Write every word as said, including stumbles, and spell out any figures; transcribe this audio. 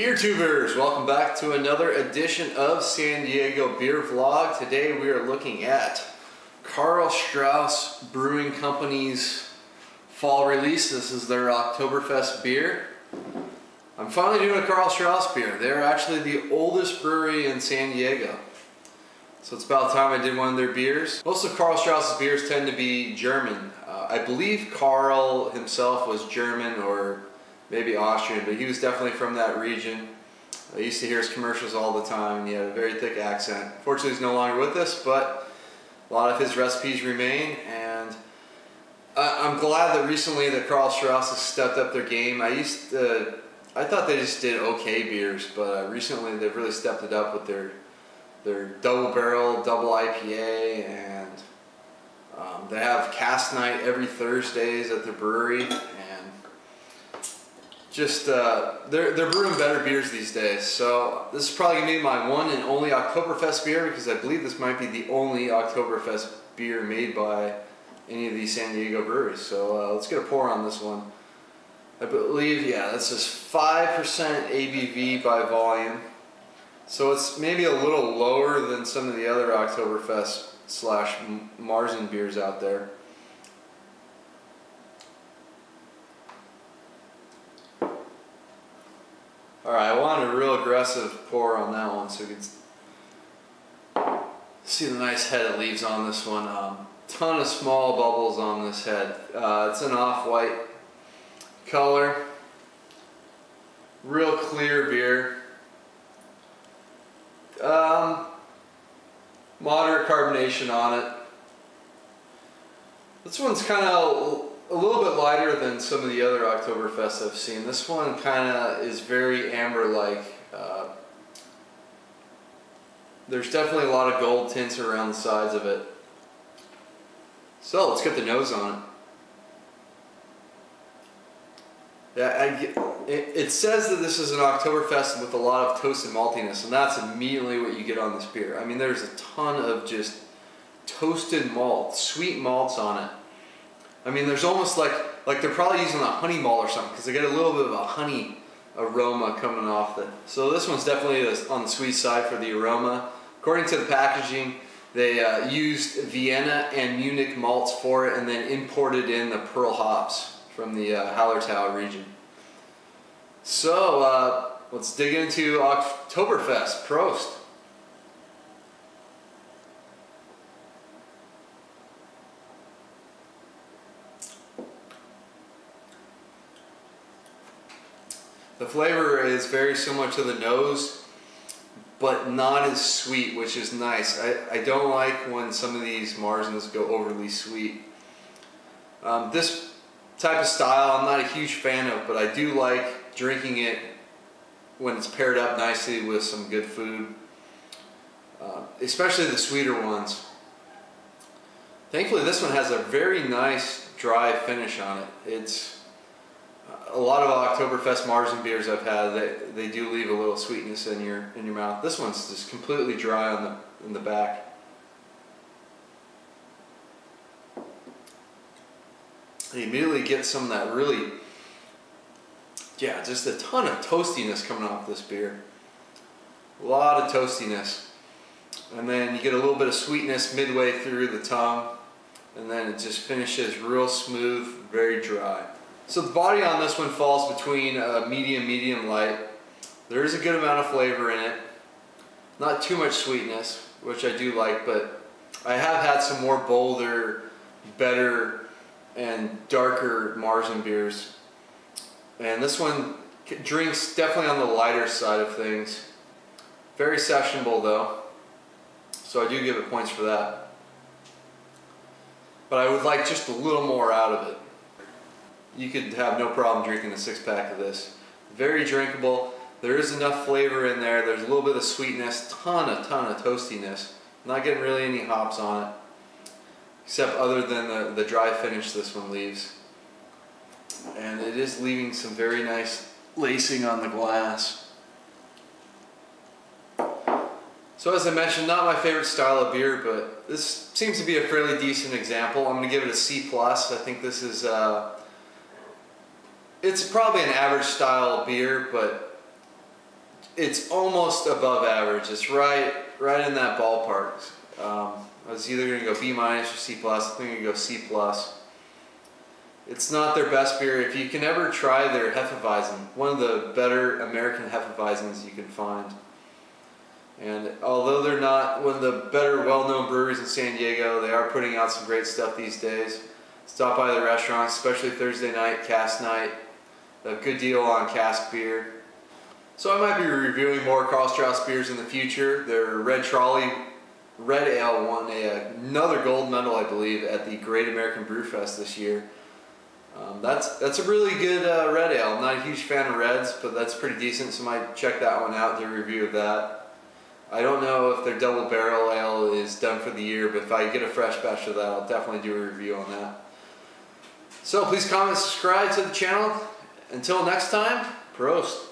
Beer tubers, welcome back to another edition of San Diego Beer Vlog. Today we are looking at Karl Strauss Brewing Company's fall release. This is their Oktoberfest beer. I'm finally doing a Karl Strauss beer. They're actually the oldest brewery in San Diego. So it's about time I did one of their beers. Most of Karl Strauss's beers tend to be German. Uh, I believe Karl himself was German or maybe Austrian, but he was definitely from that region. I used to hear his commercials all the time, and he had a very thick accent. Fortunately, he's no longer with us, but a lot of his recipes remain, and I'm glad that recently that Karl Strauss has stepped up their game. I used to, I thought they just did okay beers, but recently they've really stepped it up with their their double barrel, double I P A, and um, they have cast night every Thursdays at the brewery. Just, uh, they're, they're brewing better beers these days, so this is probably going to be my one and only Oktoberfest beer, because I believe this might be the only Oktoberfest beer made by any of these San Diego breweries, so uh, let's get a pour on this one. I believe, yeah, this is five percent A B V by volume, so it's maybe a little lower than some of the other Oktoberfest slash Marzen beers out there. Alright, I wanted a real aggressive pour on that one so you can see the nice head it leaves on this one. Um, ton of small bubbles on this head. Uh, it's an off-white color. Real clear beer. Um, moderate carbonation on it. This one's kind of a little bit lighter than some of the other Oktoberfests I've seen. This one kind of is very amber-like. Uh, there's definitely a lot of gold tints around the sides of it. So let's get the nose on it. Yeah, I get, it, it says that this is an Oktoberfest with a lot of toasted maltiness, and that's immediately what you get on this beer. I mean, there's a ton of just toasted malt, sweet malts on it. I mean, there's almost like, like they're probably using a honey malt or something, because they get a little bit of a honey aroma coming off the. So this one's definitely on the sweet side for the aroma. According to the packaging, they uh, used Vienna and Munich malts for it, and then imported in the pearl hops from the uh, Hallertau region. So uh, let's dig into Oktoberfest. Prost! The flavor is very similar to the nose, but not as sweet, which is nice. I, I don't like when some of these Marzens go overly sweet. Um, this type of style I'm not a huge fan of, but I do like drinking it when it's paired up nicely with some good food, uh, especially the sweeter ones. Thankfully, this one has a very nice dry finish on it. It's a lot of Oktoberfest Marzen beers I've had, they, they do leave a little sweetness in your in your mouth. This one's just completely dry on the in the back. You immediately get some of that really, yeah, just a ton of toastiness coming off this beer. A lot of toastiness. And then you get a little bit of sweetness midway through the tongue. And then it just finishes real smooth, very dry. So the body on this one falls between uh, medium, medium light. There is a good amount of flavor in it. Not too much sweetness, which I do like, but I have had some more bolder, better, and darker Marzen beers. And this one drinks definitely on the lighter side of things. Very sessionable though, so I do give it points for that. But I would like just a little more out of it. You could have no problem drinking a six-pack of this. Very drinkable. There is enough flavor in there. There's a little bit of sweetness. Ton, a ton of toastiness. Not getting really any hops on it. Except other than the, the dry finish this one leaves. And it is leaving some very nice lacing on the glass. So as I mentioned, not my favorite style of beer, but this seems to be a fairly decent example. I'm going to give it a C plus. I think this is... Uh, It's probably an average style beer, but it's almost above average. It's right right in that ballpark. Um, I was either going to go B minus or C plus. I think I'm going to go C plus. It's not their best beer. If you can ever try their Hefeweizen, one of the better American Hefeweizens you can find. And although they're not one of the better well-known breweries in San Diego, they are putting out some great stuff these days. Stop by the restaurant, especially Thursday night, cask night. A good deal on cask beer. So I might be reviewing more Karl Strauss beers in the future. Their Red Trolley Red Ale won a, another gold medal, I believe, at the Great American Brewfest this year. Um, that's that's a really good uh, red ale. I'm not a huge fan of reds, but that's pretty decent, so I might check that one out, do a review of that. I don't know if their double barrel ale is done for the year, but if I get a fresh batch of that, I'll definitely do a review on that. So please comment, subscribe to the channel. Until next time, Prost!